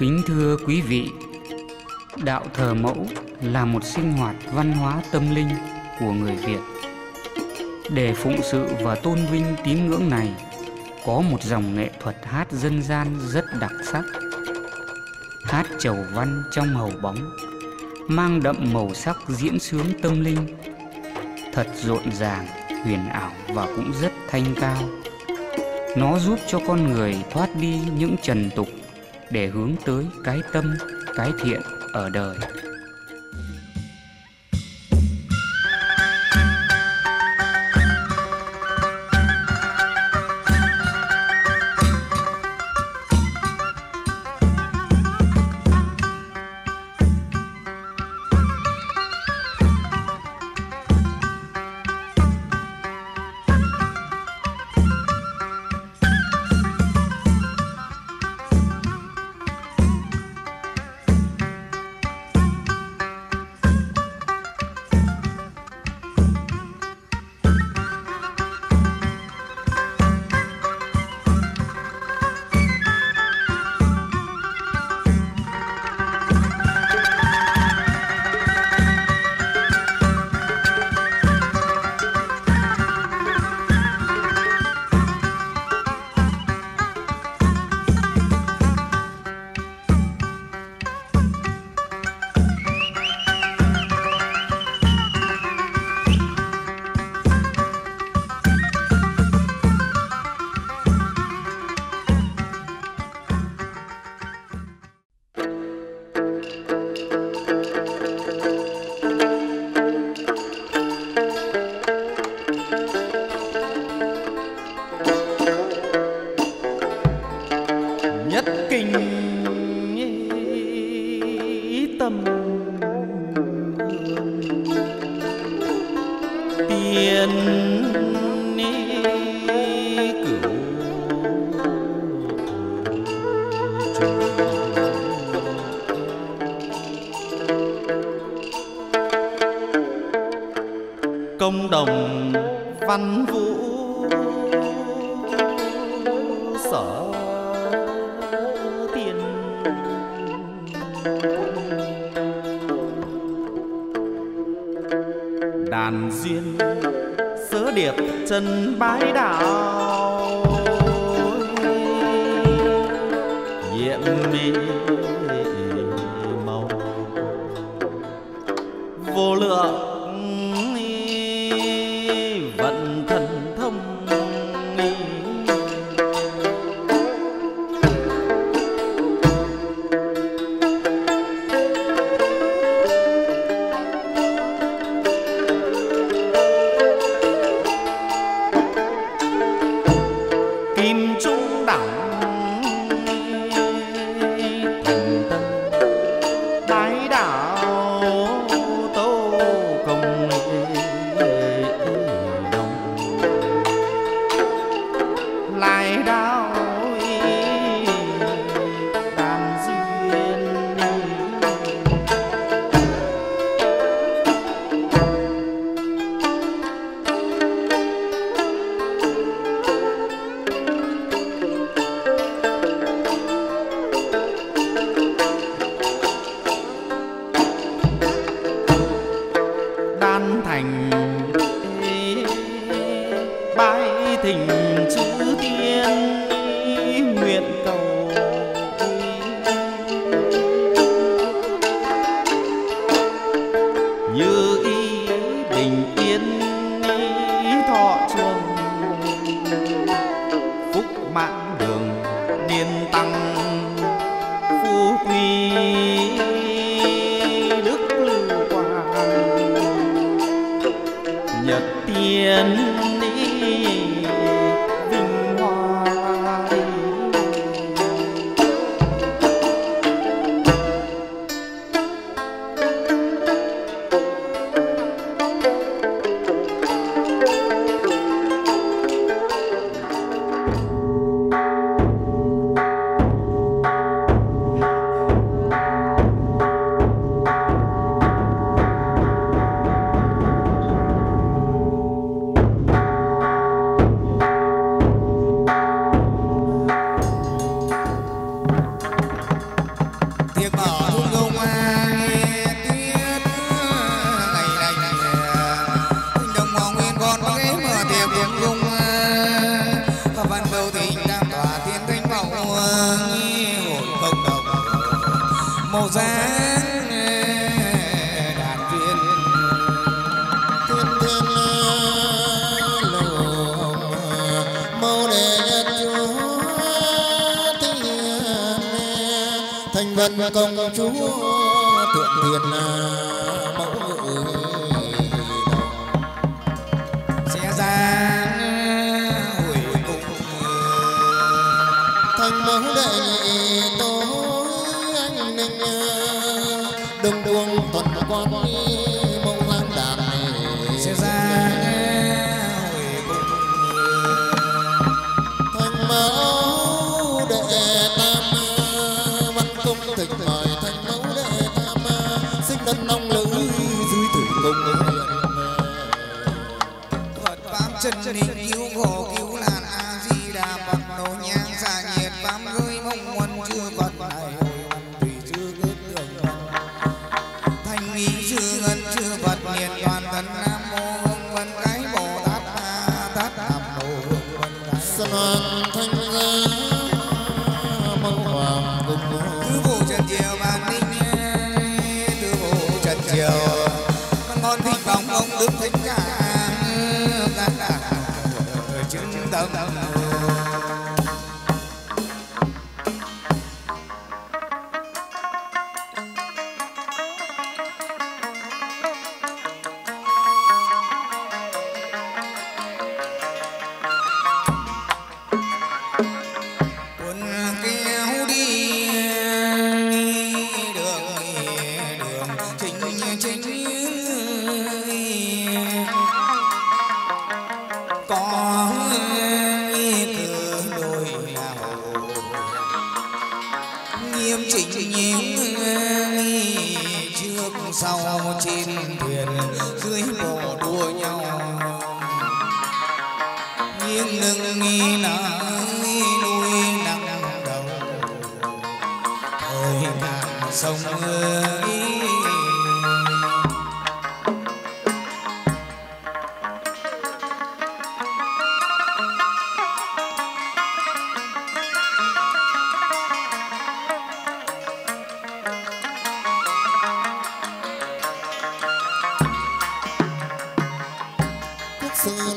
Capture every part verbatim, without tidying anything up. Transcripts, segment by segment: Kính thưa quý vị, đạo thờ mẫu là một sinh hoạt văn hóa tâm linh của người Việt. Để phụng sự và tôn vinh tín ngưỡng này, có một dòng nghệ thuật hát dân gian rất đặc sắc. Hát chầu văn trong hầu bóng, mang đậm màu sắc diễn sướng tâm linh, thật rộn ràng, huyền ảo và cũng rất thanh cao. Nó giúp cho con người thoát đi những trần tục để hướng tới cái tâm, cái thiện ở đời. Công đồng văn vũ sở tiền đàn duyên sớ điệp chân bái đạo nhiệm mê màu vô lượng màu dáng đàn viên thiên thiên lầu hồng màu đề chúa thiên thành vân công chúa thượng thiên mẫu ngự sẽ ra hồi cùng thành mẫu đệ tô đông đông tuần quan mong lan đàn sẽ ra thành mẫu đệ tam văn công thịnh mời thành mẫu đệ tam sinh đất long lữ dưới thủy cung thuật bám chân hình cứu khổ cứu nạn a di đà phật nổ nhang xả nhiệt bám gơi mong muốn chưa vật này đức thích ca ca ca chứng tâm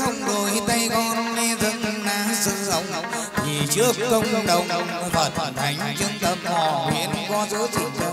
hồng rồi tay con công đồng Phật thành chứng tâm họ hiện có giữ trì chân.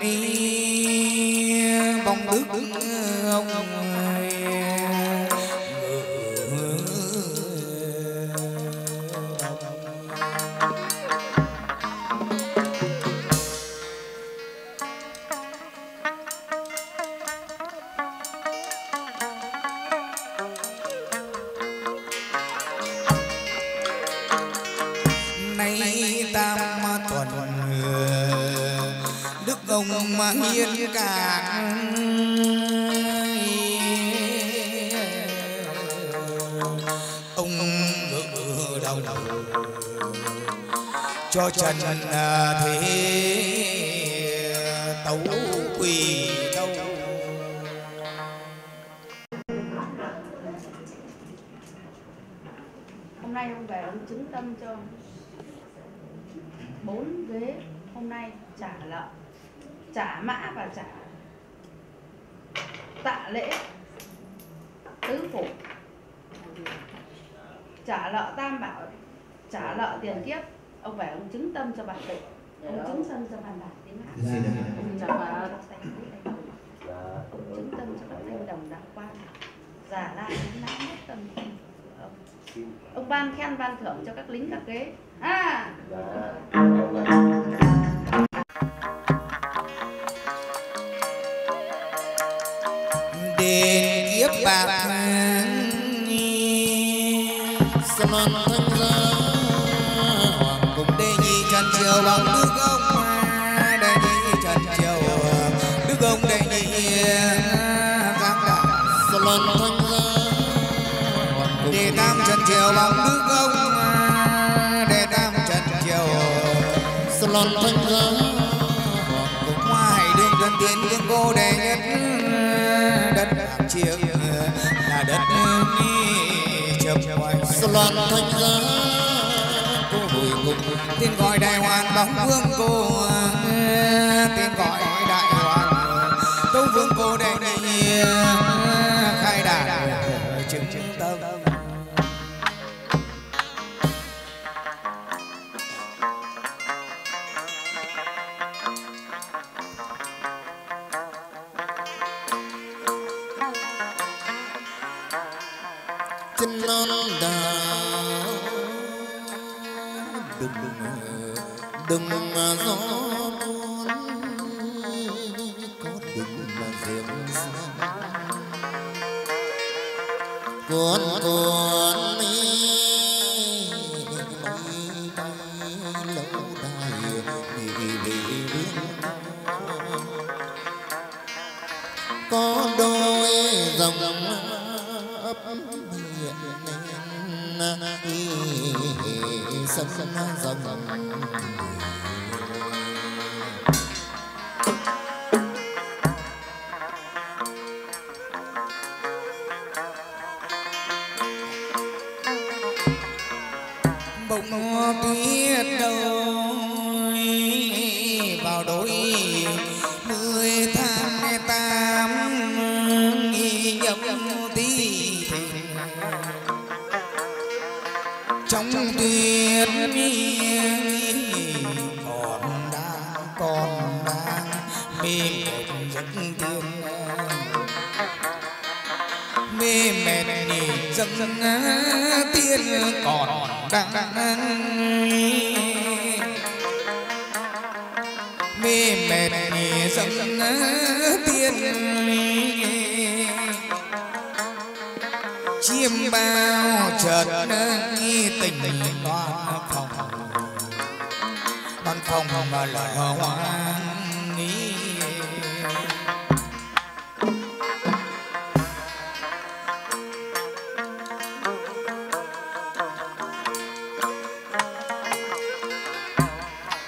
đi bóng đức ông ơi, nay tam tuần đức ông mà hiên cảng ông ngự đầu đầu cho trần thế tấu quỳ đâu. Hôm nay ông về ông chứng tâm cho bốn ghế, hôm nay trả lợ, trả mã và trả tạ lễ tứ phủ, trả lợ tam bảo, trả lợ tiền kiếp. Ông phải ông chứng tâm cho bản tịnh, ông chứng tâm cho bản bản tiếng Hán, ông chứng tâm cho các thanh đồng đạo quan giả la đến nãy hết tâm thanh. Ông ban khen ban thưởng cho các lính các ghế. À đền kiếp bạc sâm ân thanh gia hoàng cùng đê nhi trần triều bằng đức ông đê nhi trần triều đức ông đê nhi các đại sâm ân thanh gia hoàng cùng đê nam trần triều bằng đức ông lon thanh thơ cục hoa hải đường dân tiến tiếng cô đè nhất đất bạc chiếc là đất chập hoành lon thanh thơ cô hồi cục tên gọi đại hoàng bóng vương cô tên gọi đại hoàng tông vương cô đè này khai đàn chừng chừng tâm. Đừng mà gió cuốn có đừng mà diễm xa cuốn cuốn đi đi tay lâu đài đi đi đi có đôi dòng ấp hiện bỗng biết đâu vào đôi mười tháng tám nhập tí trong tuyệt nhiên còn đang còn đang mê mệt giấc thương mê mệt nhìn giấc tiên còn đang mê mệt nhìn giấc tiên chiêm bao chợt nghi tình toàn phòng toàn phòng mà lời hoang nghĩ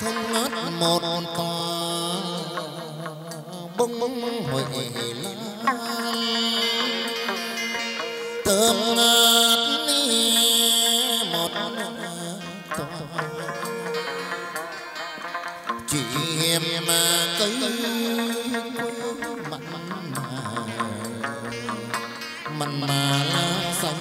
thông ngớt một con bông bông hồi ngày lan thơm ngát một con chị em cây mặn mặn mà lá xanh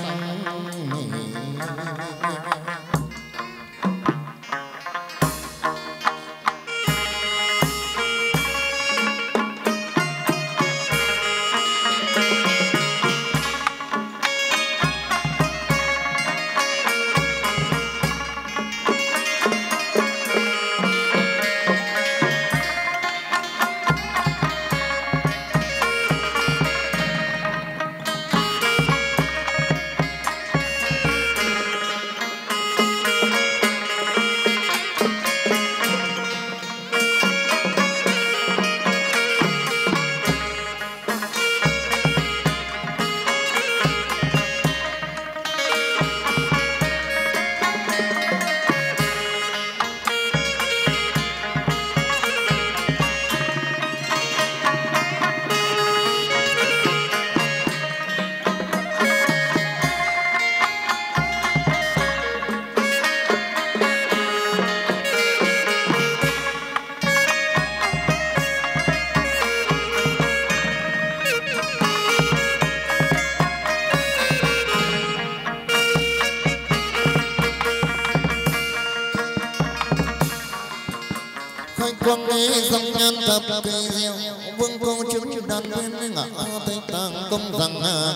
thập cây diệu vương câu chứng đàn viên ngã tây tàng công rằng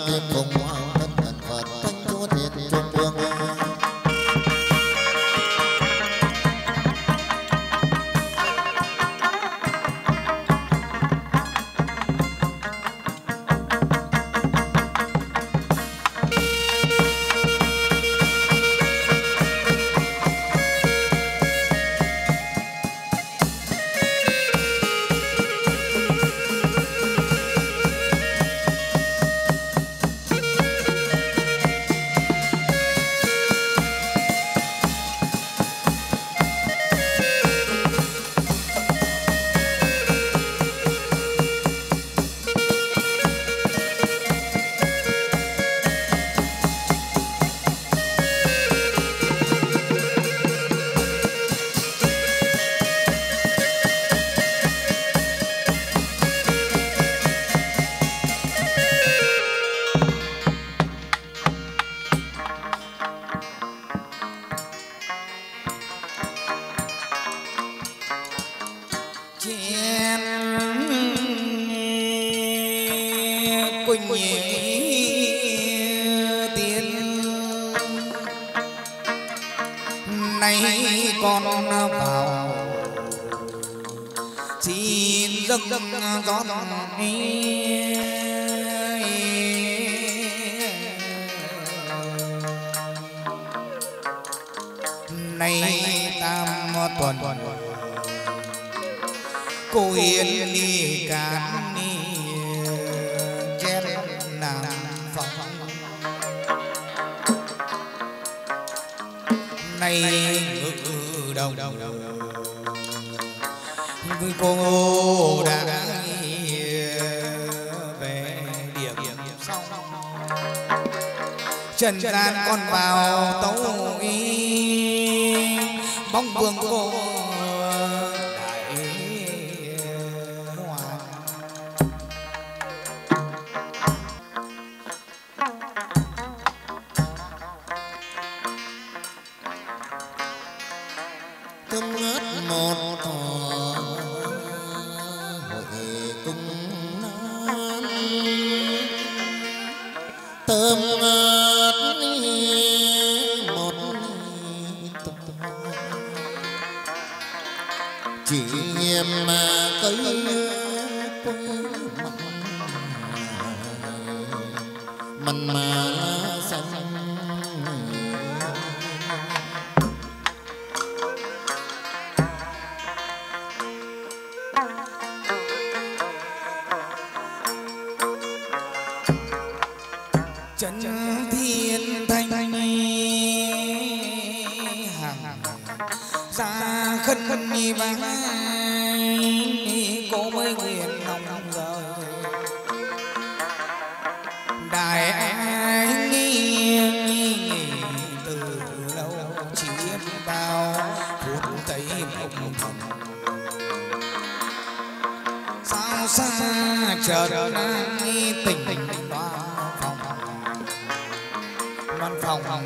kịp cùng hoàng thân thần phật thanh chúa thiệt trung vương này đồng với cô đã về điểm xong. Trần gian con vào tấu y bóng vương cô đại hoàng. Thương ngớt một hội cung non tôm ngớt một tục chỉ nghiêm mà cây quân mặn mà xanh. Trấn thiên thanh hàng ra khất khân nhi vang cô mới nguyện lòng lòng rồi đại anh nghi từ lâu chỉ bao phút thấy mộng thần sao xa chờ đang tình tình đoan văn phòng phòng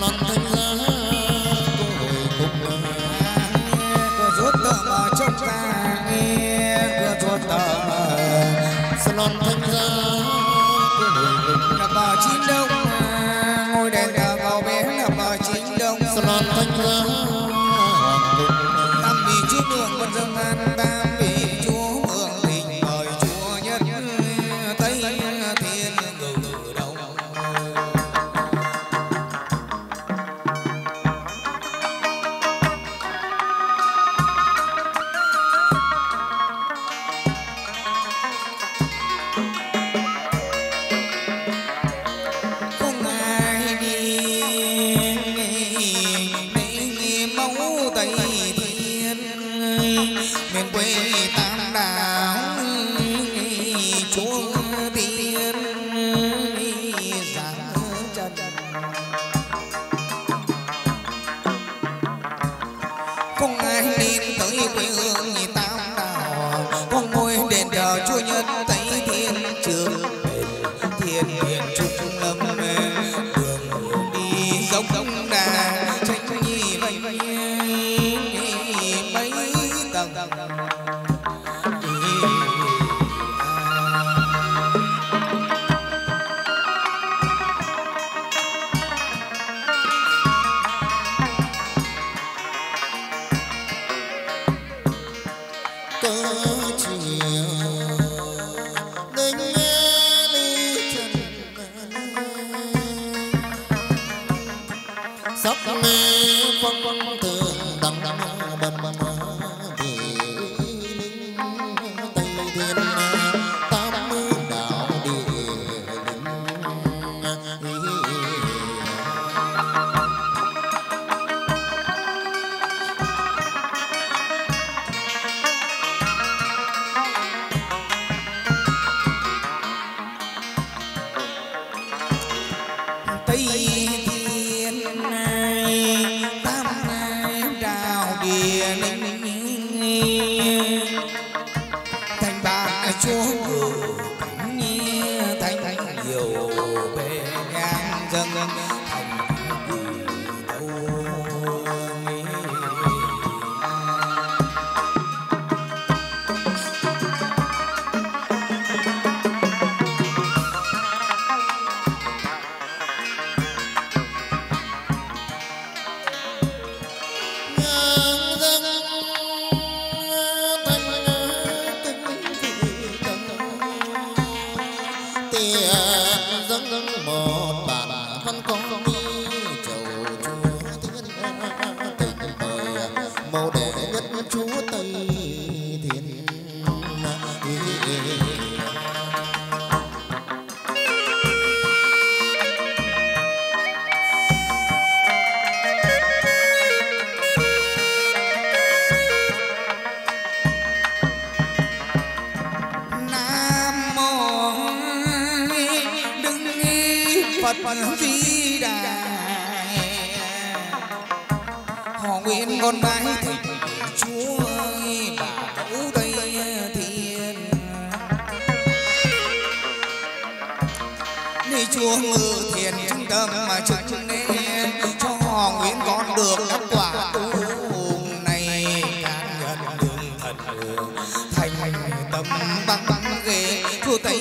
non thanh lá non thanh ra bờ chín đông ngôi đèn đào màu bé là bờ chín đông non thanh ra tam vị chúa mường quân dân an tam vị chúa mường tình mời chúa nhất tây thiên ngự đông miền quê tam đảo chúa tiên giảng chân không ai nên tới quê hương tam đảo con ngôi đền thờ chúa nhân tây thiên trường thiên miền trung lâm đường đi dốc dốc đà tranh nhi vây vây mấy tiền dâng một bản văn con đi chầu chúa thiên tình mời màu đệ nhất chúa tây thiên Vĩ đại họ nguyện con bái thỉnh chúa ơi bảo đây thiên nơi chúa ngự thiền trung tâm mà chứng nên cho họ nguyện con được đắc quả tu này nhận đường thần thành tâm băng băng ghê thu tây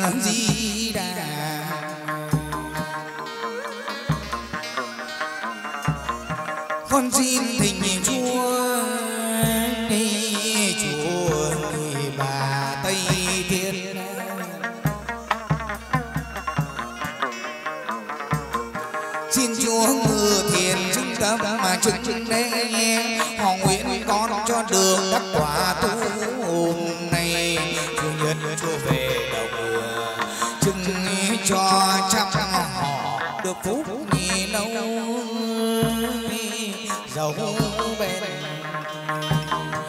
Phật Di Đà. Con xin thỉnh Chúa đi chùa Bà Tây Thiên, xin Chúa ngự thiền chứng tâm mà chứng đế, họ nguyện con cho đường đắc quả tu. Hôm nay chủ nhân Chúa về đồng chứng cho trăm họ được phúc nhì lâu giàu bền. Tây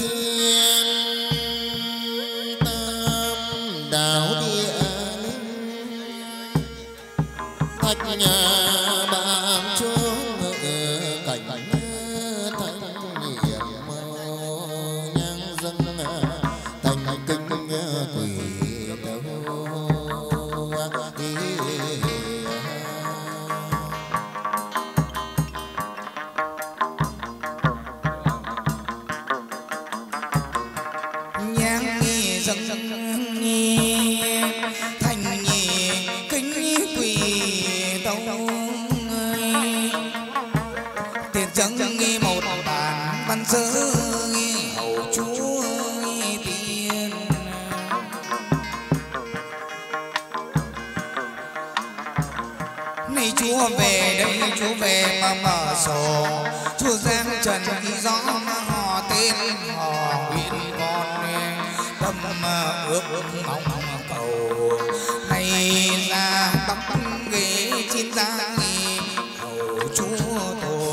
Thiên Tam Đạo Địa Thạch Nhà Bàm Chúa Ngự Cảnh Thanh Niệm Nhang Dân Thành Kinh Quỷ Đầu Đi. Sơ hầu Chúa tiên nay Chúa về đây, Chúa về mà mở sổ Chúa giang trần gió mà họ tên họ nguyện con tâm ước mong cầu hay ra tóc ghế chín ra hầu Chúa thôi.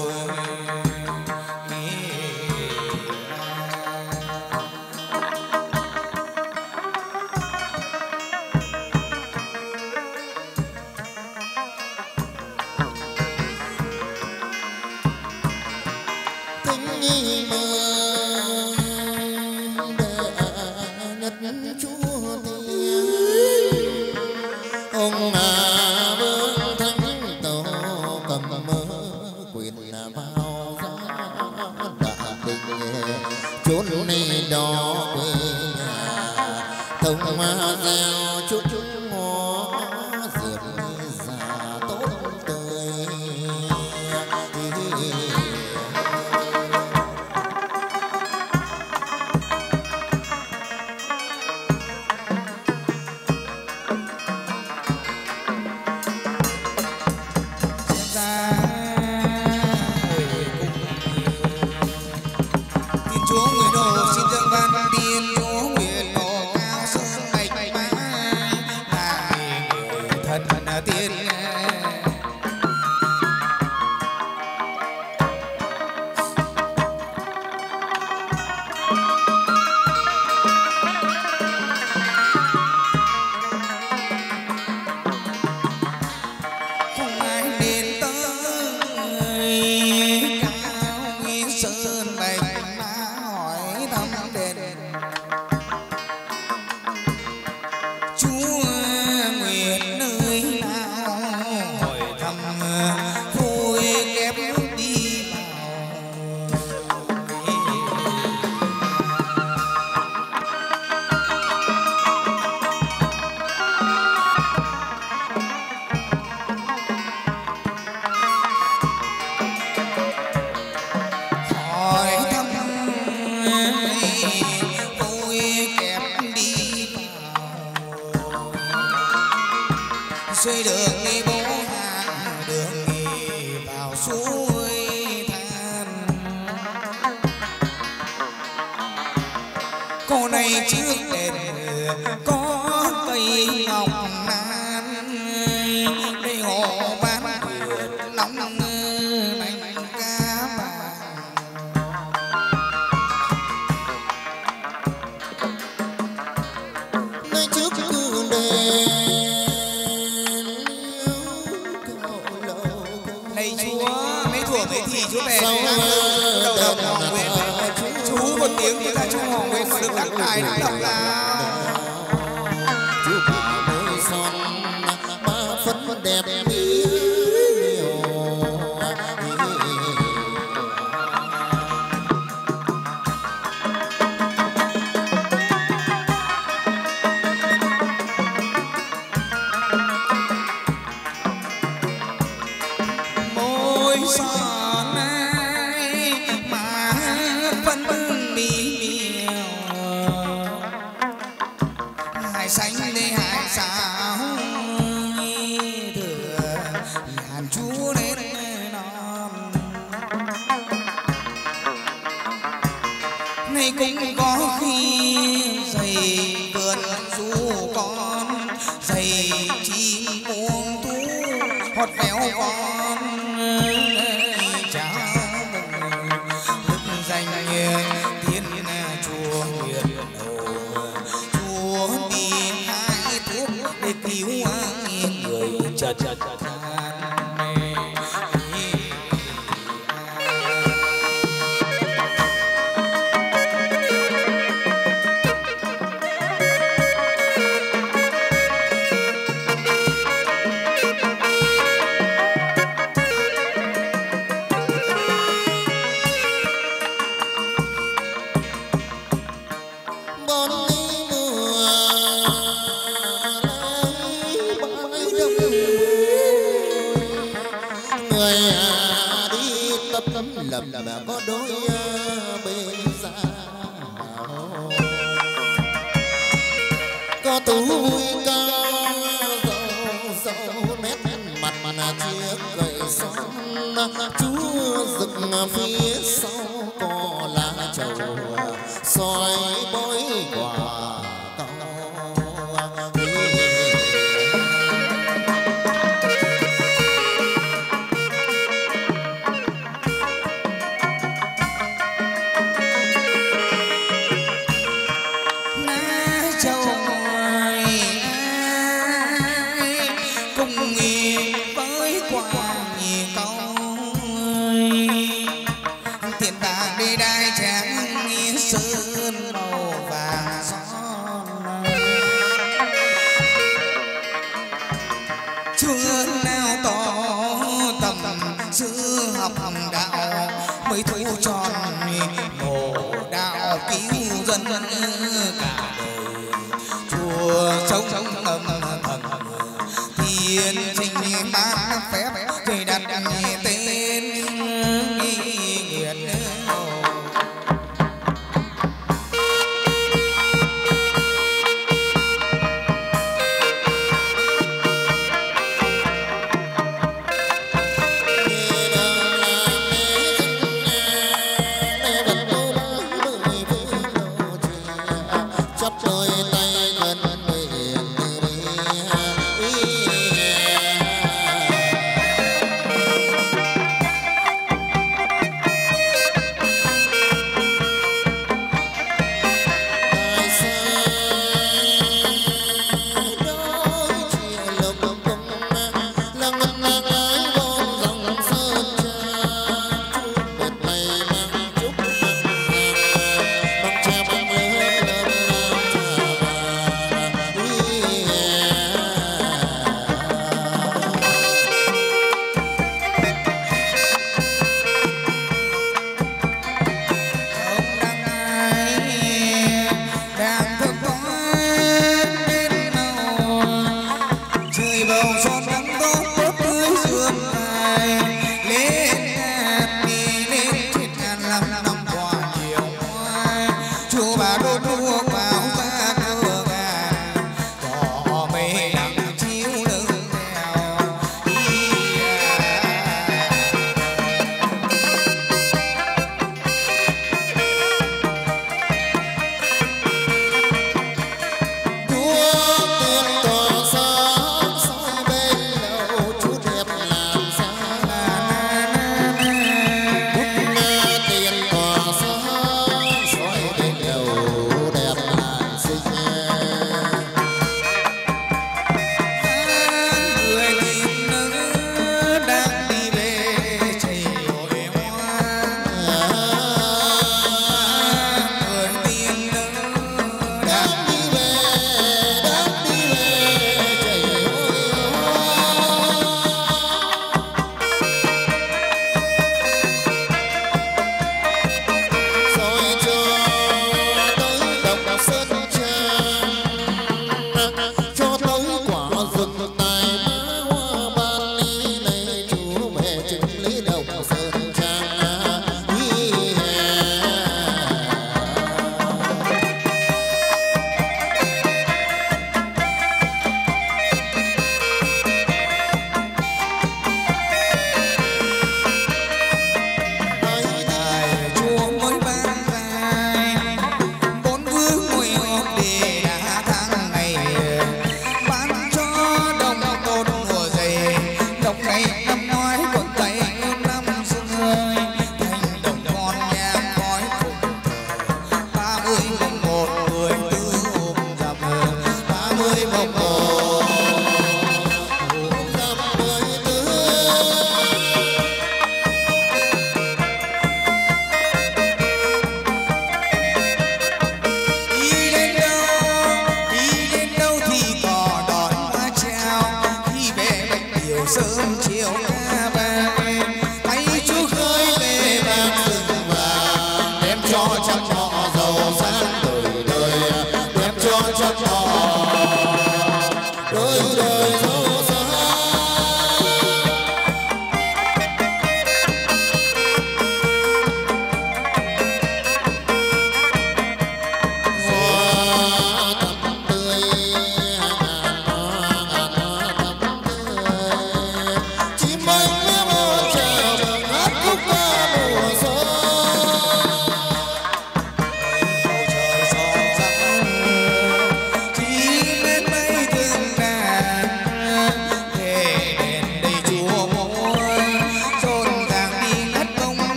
Tiếng là chú Hồng Nguyên mà được đắc tài đọc là nay cũng có khi dày vườn du con, dày chim muông thú hót véo con cháo thức danh thiên chùa nguyện đầu chùa đi hai thuốc để cứu người chật chật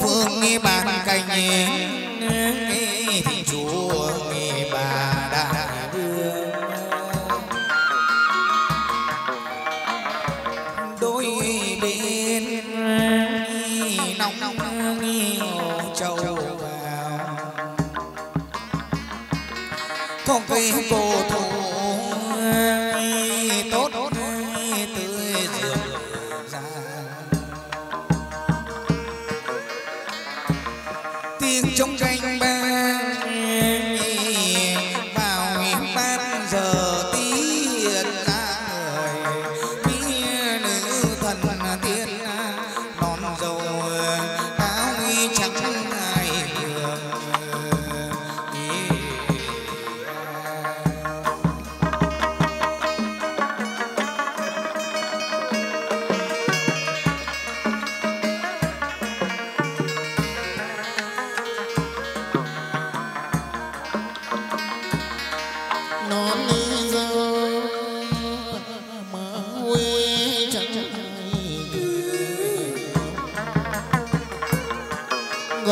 phương nghi bàn cành thì chúa nghi bà đã đưa đôi bên nóng nóng nghi trầu vào không cây cổ thụ tốt tươi dường ra tiếng trống canh vang vào ban giờ tí ra người bia nữ thần tiên non dầu áo trắng ai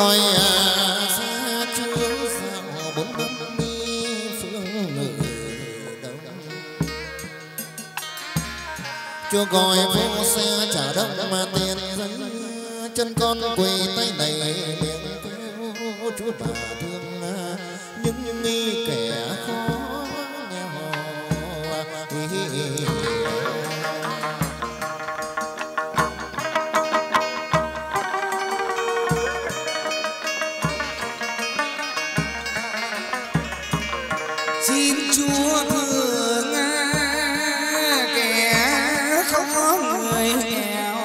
gọi xa chúa sao bốn bấm đi phương nữ đông chúa gọi phố xe trả đông mà tiền dẫn chân con quỳ tay này miệng kêu chúa bà thương những nghi kẻ khó nghèo xin chúa thương kẻ không có người nghèo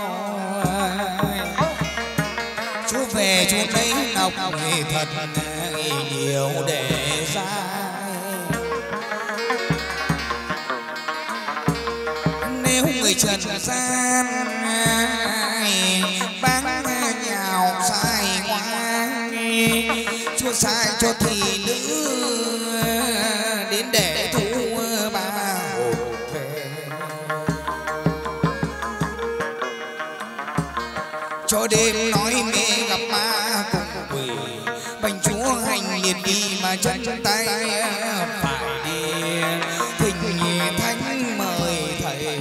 chúa về chúa thấy ngọc thì thật nhiều để ra nếu người trần gian bán nhào sai ngoan chúa sai cho thì nữ đến để thu ba hồn về cho đêm nói mê gặp ma cùng quỷ bành chúa hành liệt đi mà chân tay phải đi tình thánh mời thầy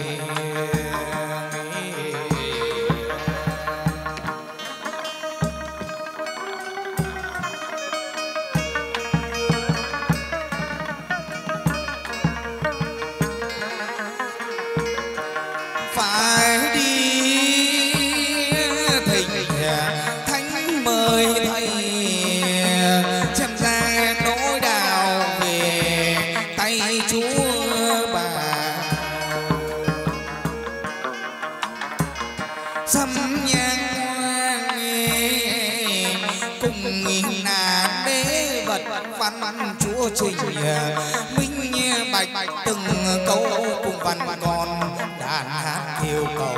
phải đi thỉnh thánh mời thầy chăm ra nỗi đào về tay chúa bà xâm nhang cùng là đế vật văn văn chúa trình minh bạch từng câu cùng văn còn đàn hát thiêu cầu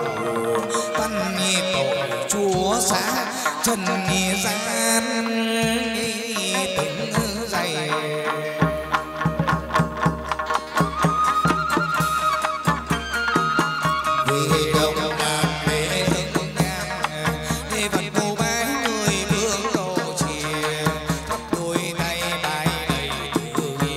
văn nghi tội chúa xã trần nghi gian từng dày vì đồng đàn mê thương ngang để vật cô bái người thương cầu chìa thắp đôi tay bài đầy thương nghi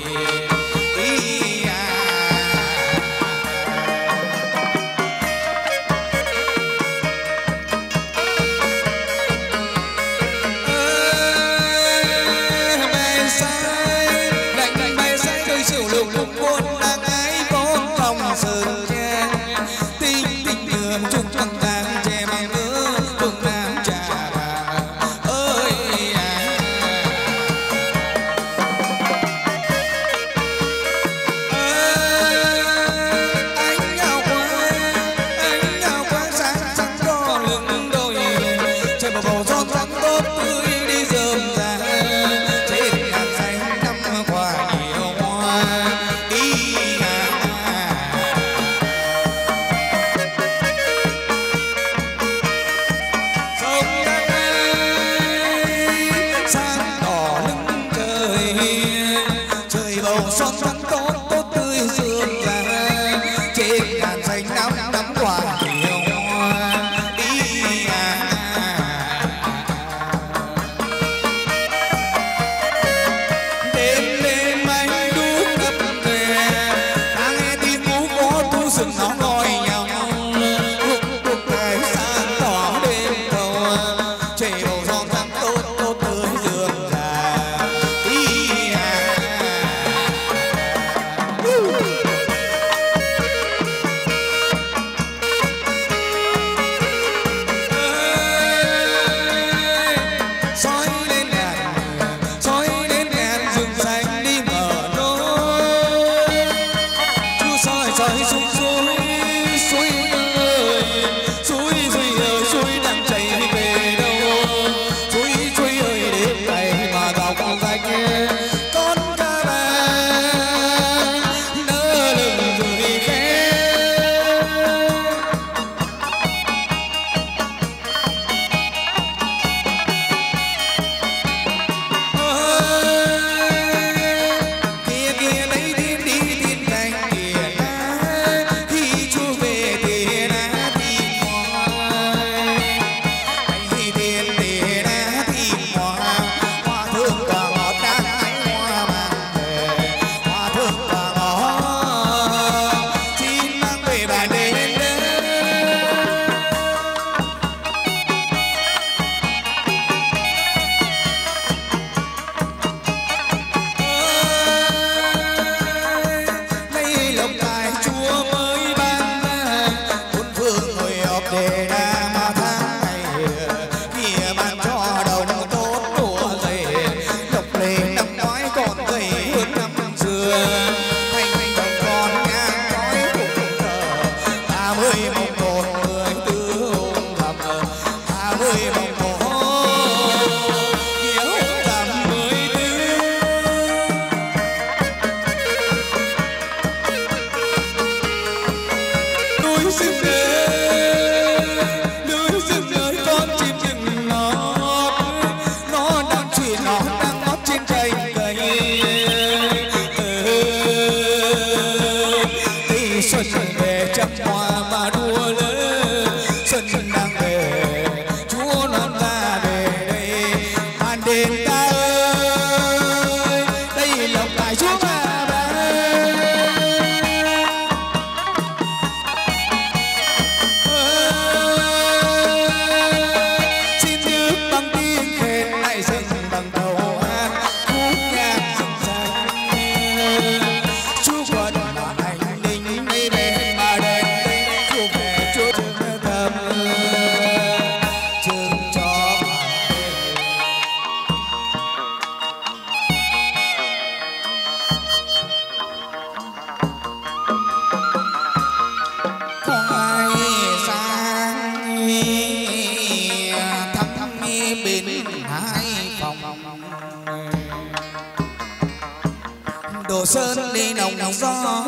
đồ sơn đi nồng gió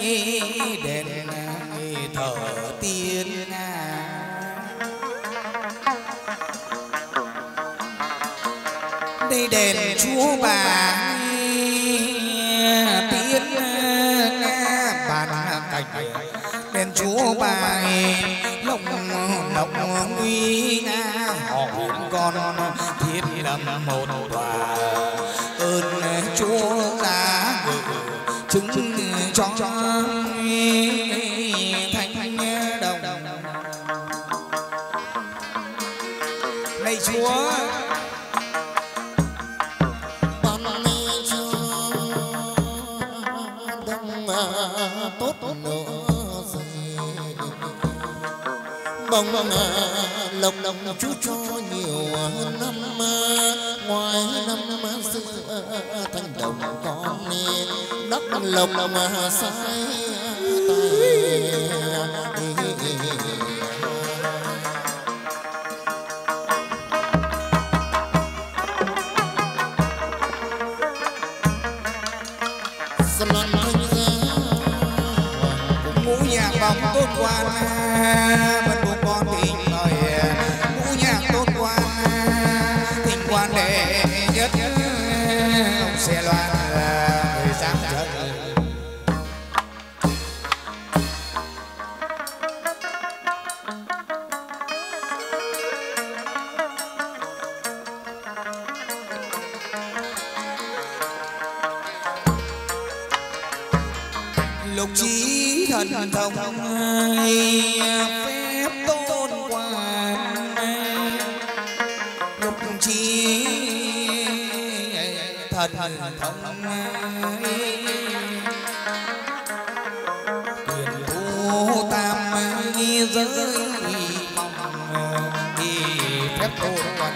nghi đèn thở tiên đây đèn chúa bà tiên bàn cảnh đèn chúa bà lộng lộng nguy nga hòm con thiết lâm một tòa ơn chúa ta chứng cho thanh đồng này chúa con nay chúa đông tốt nô bông bông lộc lộc chú cho nhiều năm ngoài năm xưa thanh đồng con đất lộc lộc sai tay lục trí thần thông phép tôn quan lục trí thần thông quyền thu tam giới thì phép tôn quan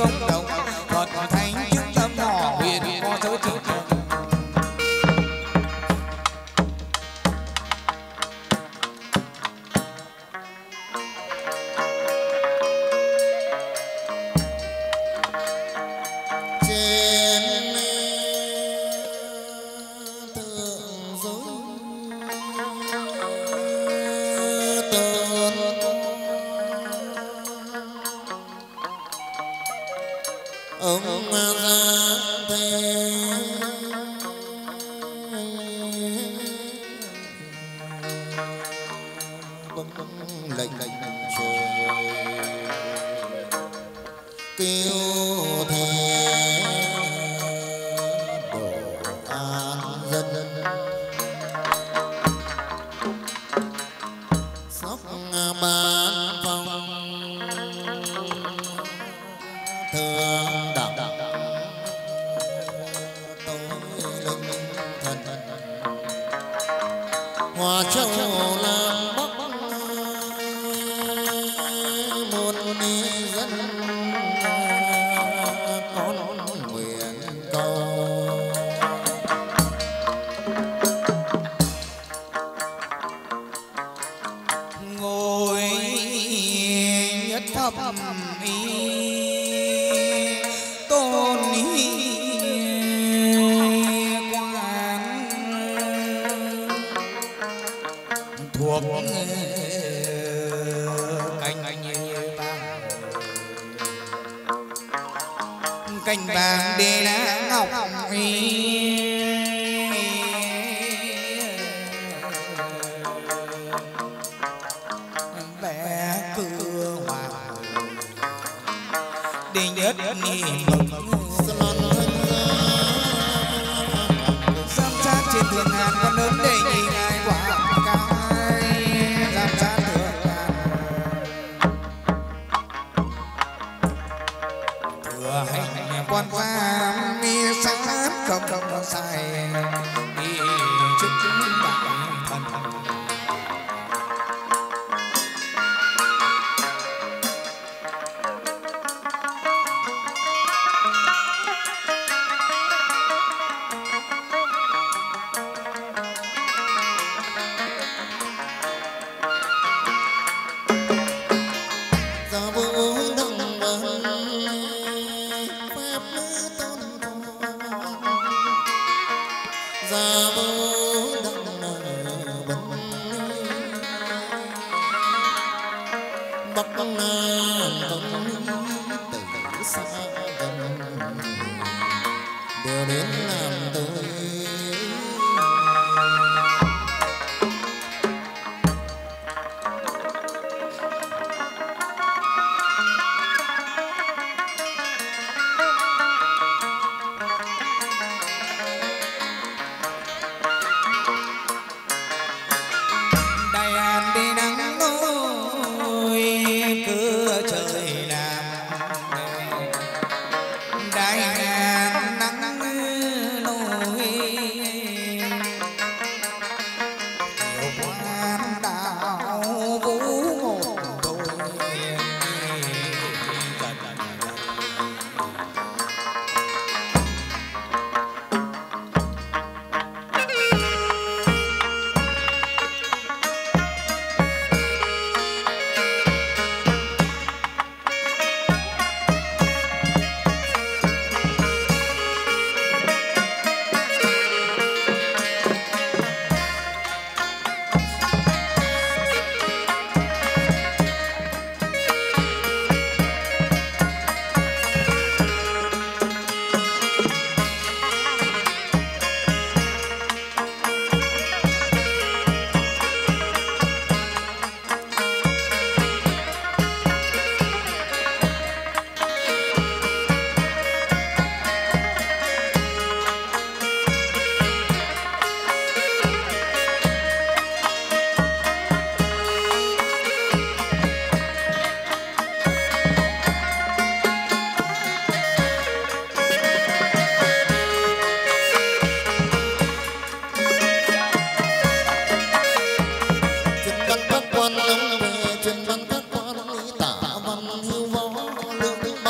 công đồng Phật Thánh chúng tâm họ huyền có thấu thấu thấu.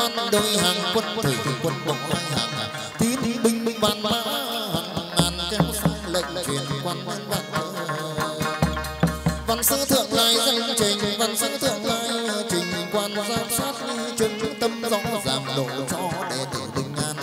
an đôi hàng quân thời quân đồng hai hàng tín binh binh vạn mã hàng ngàn kéo sang lệnh truyền quan văn văn văn sứ thượng lai danh trình văn sứ thượng lai trình quan giám sát chân tâm rõ ràng độ cho đệ tử bình an.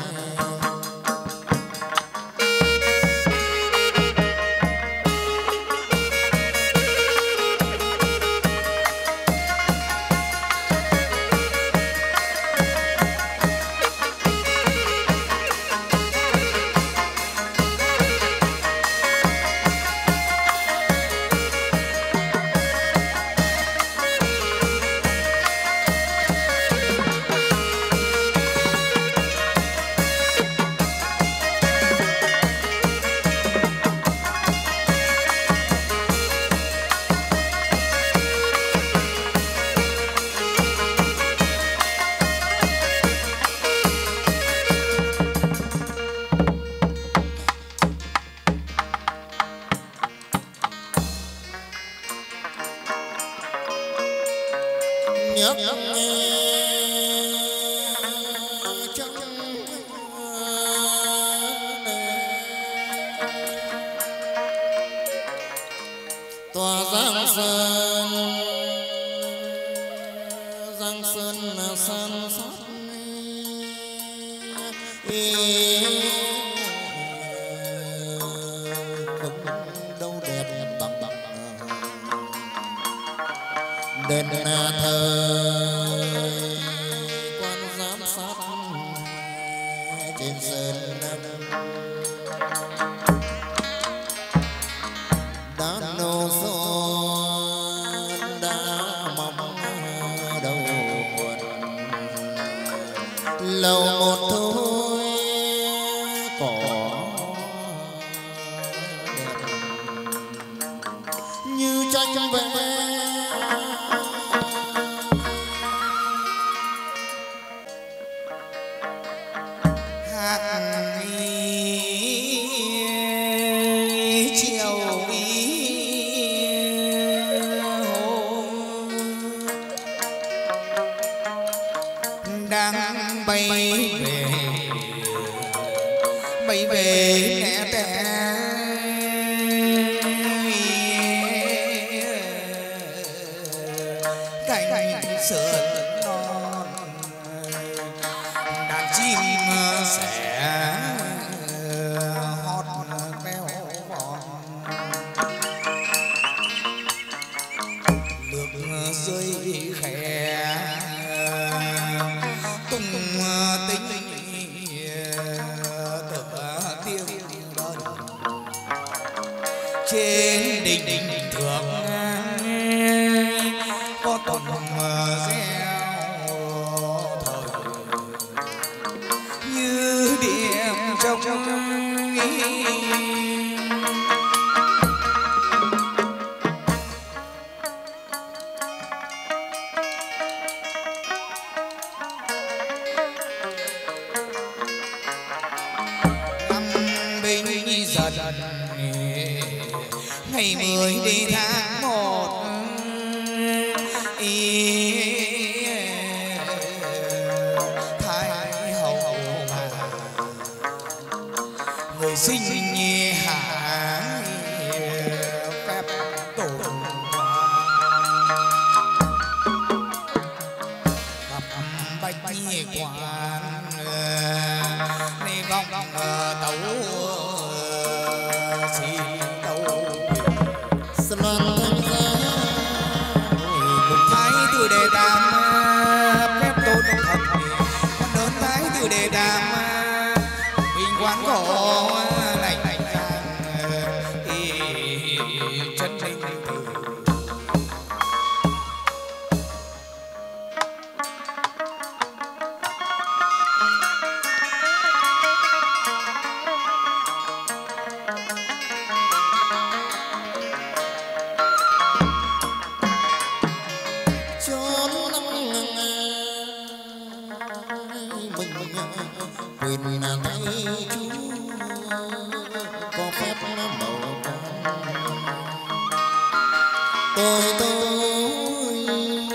Tôi tôi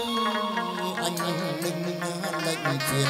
anh linh lệnh truyền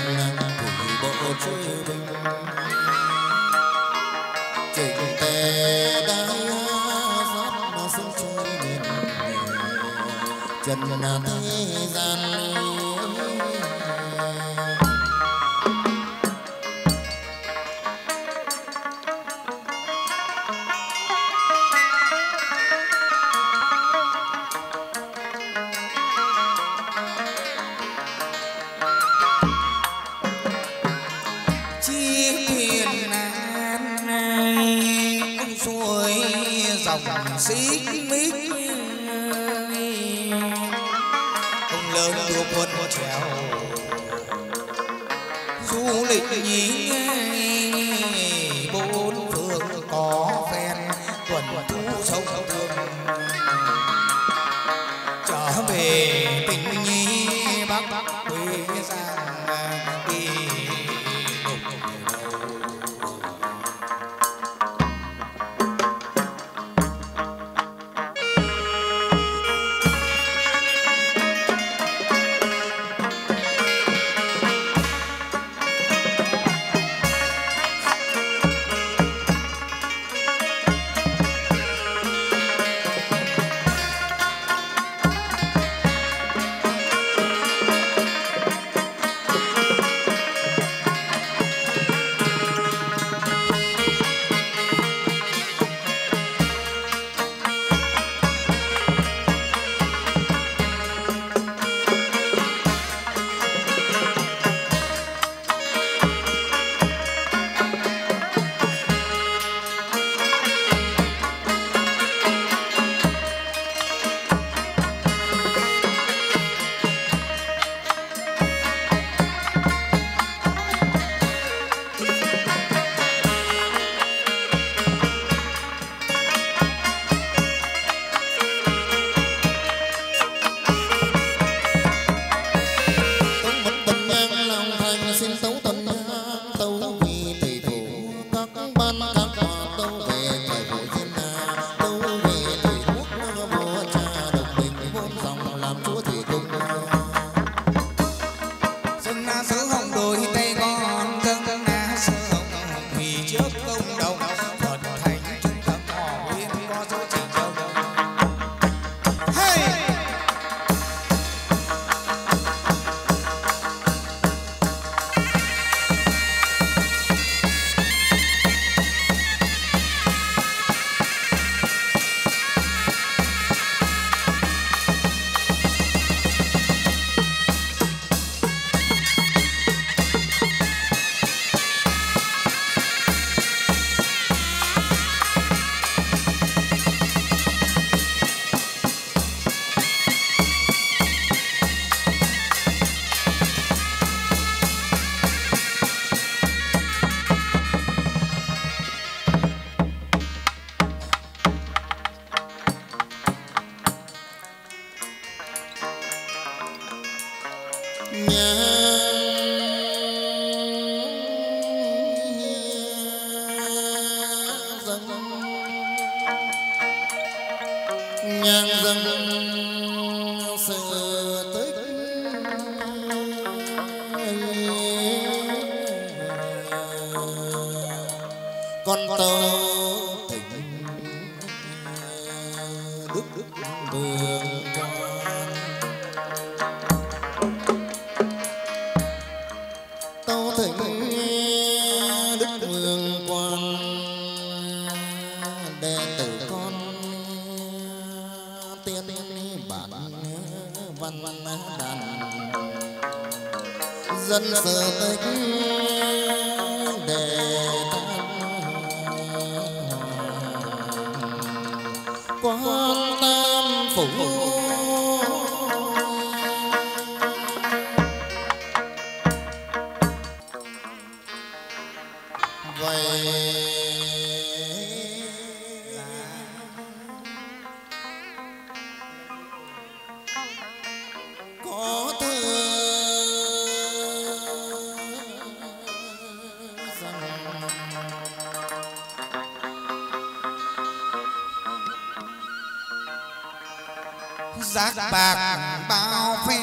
Giác bạc bao phen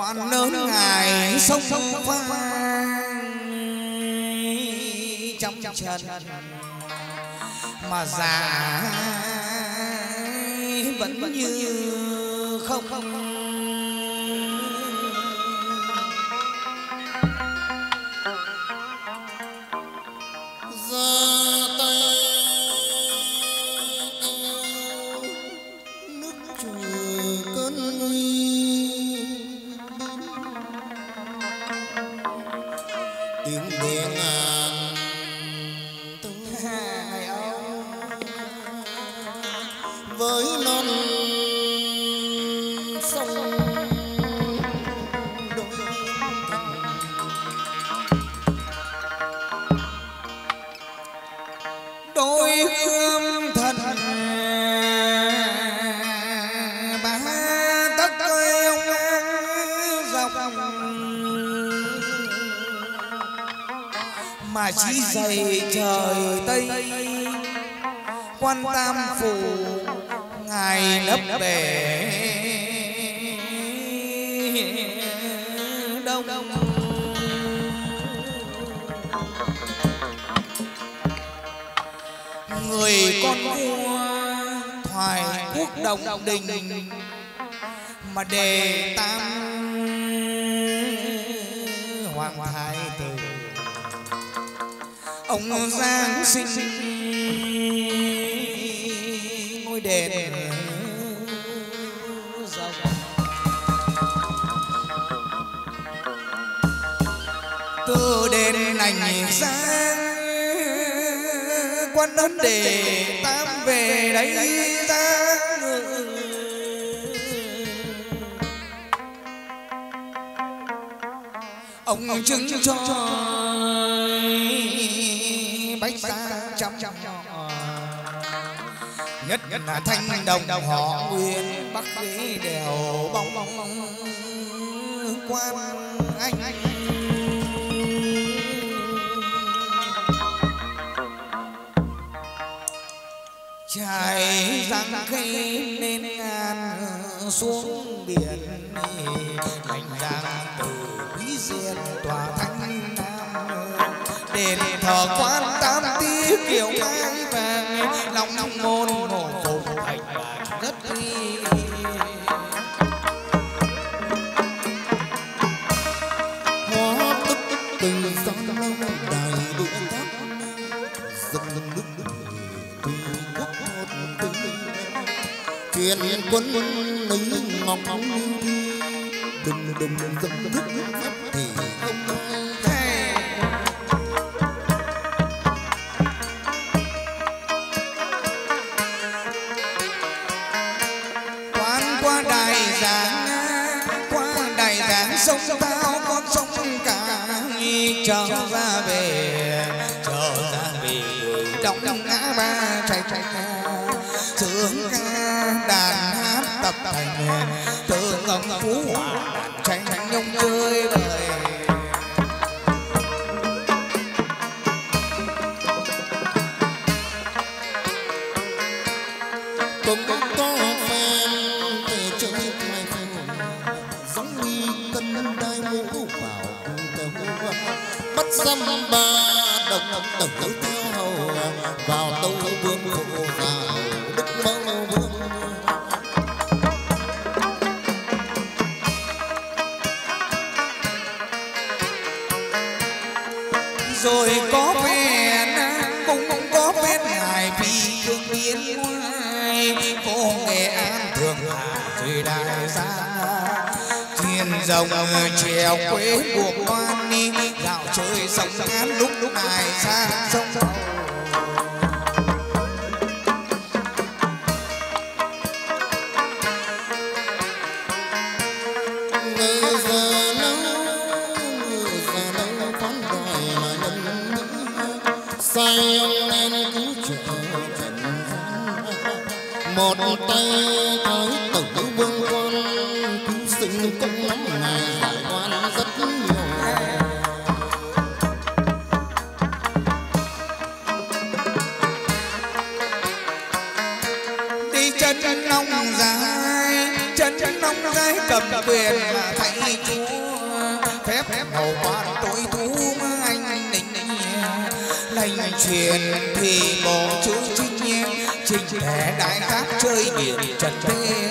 quán lớn ngài sông vang trong trần mà già vẫn như không không. Chí dày trời Tây, quan Tam Phủ ngài lấp bể đông. Người con vua thoại quốc đồng đình mà đề tam hoàng thái tử. Ông Giáng sinh ngôi đền dòng. Từ đền lành ra quan đất để tam về đấy ra. Ông chứng cho bách gia trăm trăm nhất nhất là Thanh Đồng đồng họ Nguyên Bắc Lý đều bong bong bong quan anh. Trải giang cây lên ngàn xuống biển thành giang từ Quý Diên tòa Thanh Nam đền thờ quan Tám Tí kiểu ngang vàng lòng lòng môn ngồi cùng thành bạc đất đi. Hóa tức từ sáng long đài đội tháp dâng dâng nước nước từ quốc một từ truyền quân lính ngọc ngọc đừng đừng dâng nước nước pháp thì không sông tao con sông cả trở ra về trở ra về trong trong ngã ba chạy chạy sướng ca đàn hát tập thành từ ngầm phú hòa chạy chạy nhông chơi bời công công to phen từ chơi thay giống như bắt dâm ba đồng đồng đồng đấu theo vào tâu vương phụ vào đức mẫu vương rồi có phen cũng cũng có phen ngài vì thương biến ngoài phố Nghệ An Thượng Hà rồi đại gia dòng trèo quế của con đi dạo chơi sông ngát lúc lúc này xa sông giờ giờ lâu con đòi mà lần say ông nên cứu trợ một tay tới tử vương quân sinh cũng lắm ngày giải quan rất nhiều. Đi chân chân long dài chân nông cái cầm quyền thầy chú phép hầu quan tối thú anh định lành truyền thì bỏ chữ trinh nhiên trình thể đại tác chơi biển trần thế.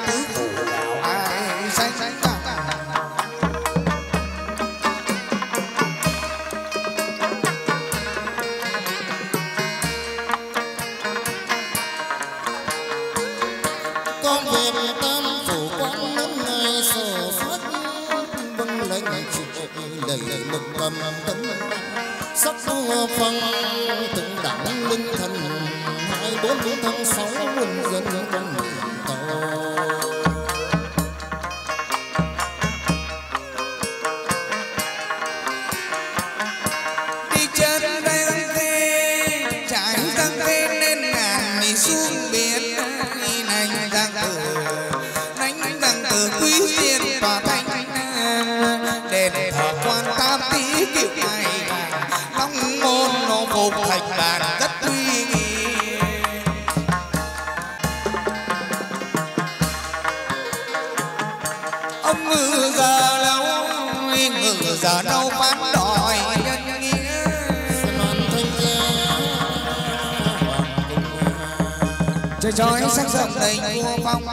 Trói sắc rồng đầy vua phong,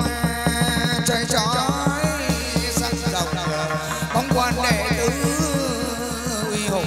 trói trói sắc rồng bóng quan đệ tứ uy hùng.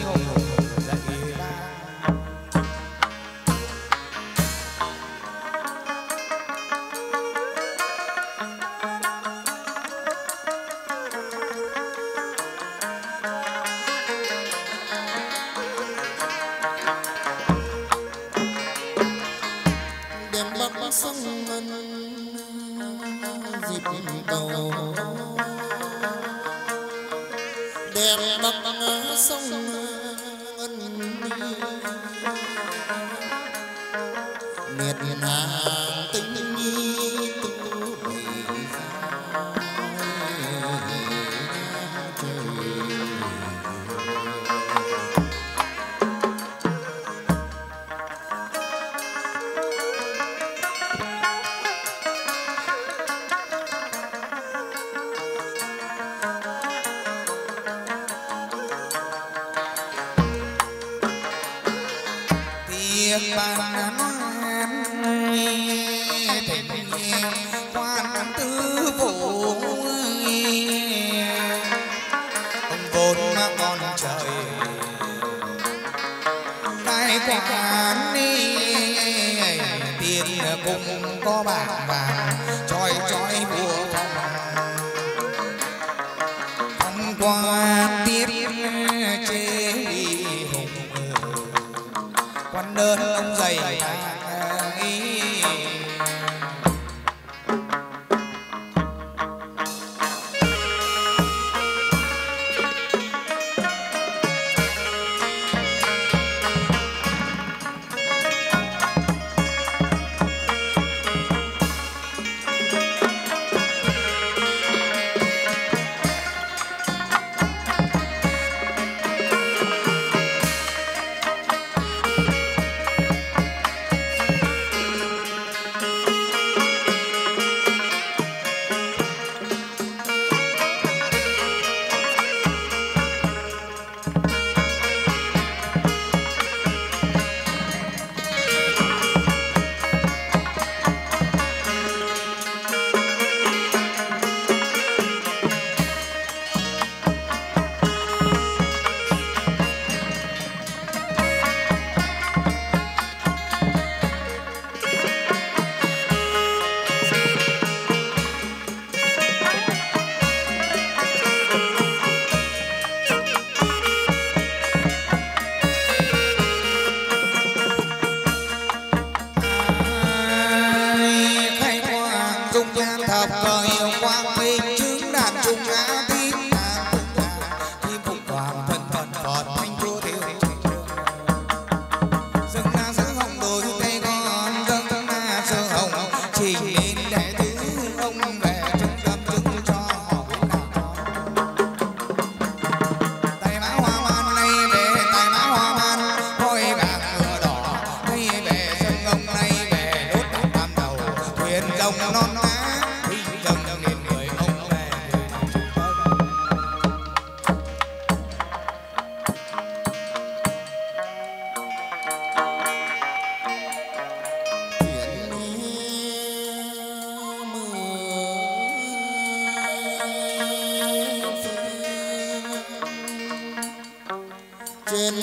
trên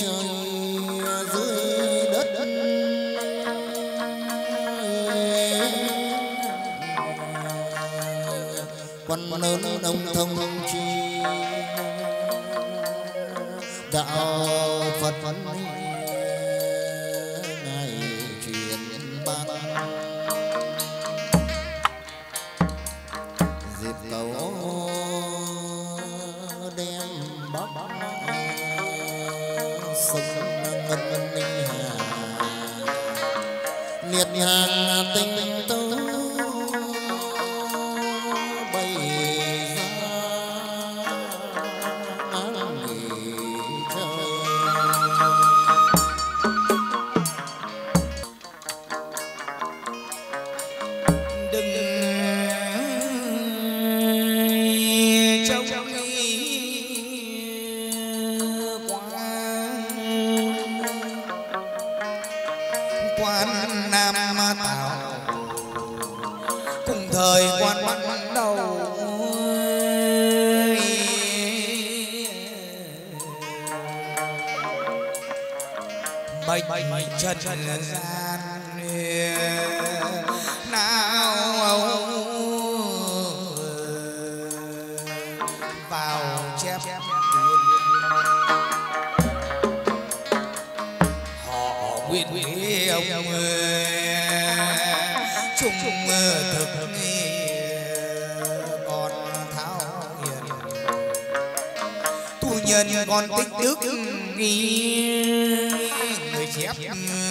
trời dưới đất quan lớn đông thông chi đạo Phật ngày truyền ban dịp cầu đem bắc sông ngân hà liệt hàng tinh tơ trần gian nào vào chép họ nguyện ý ông chung thực con tháo hiền thu nhân con tích đức nghi người chép.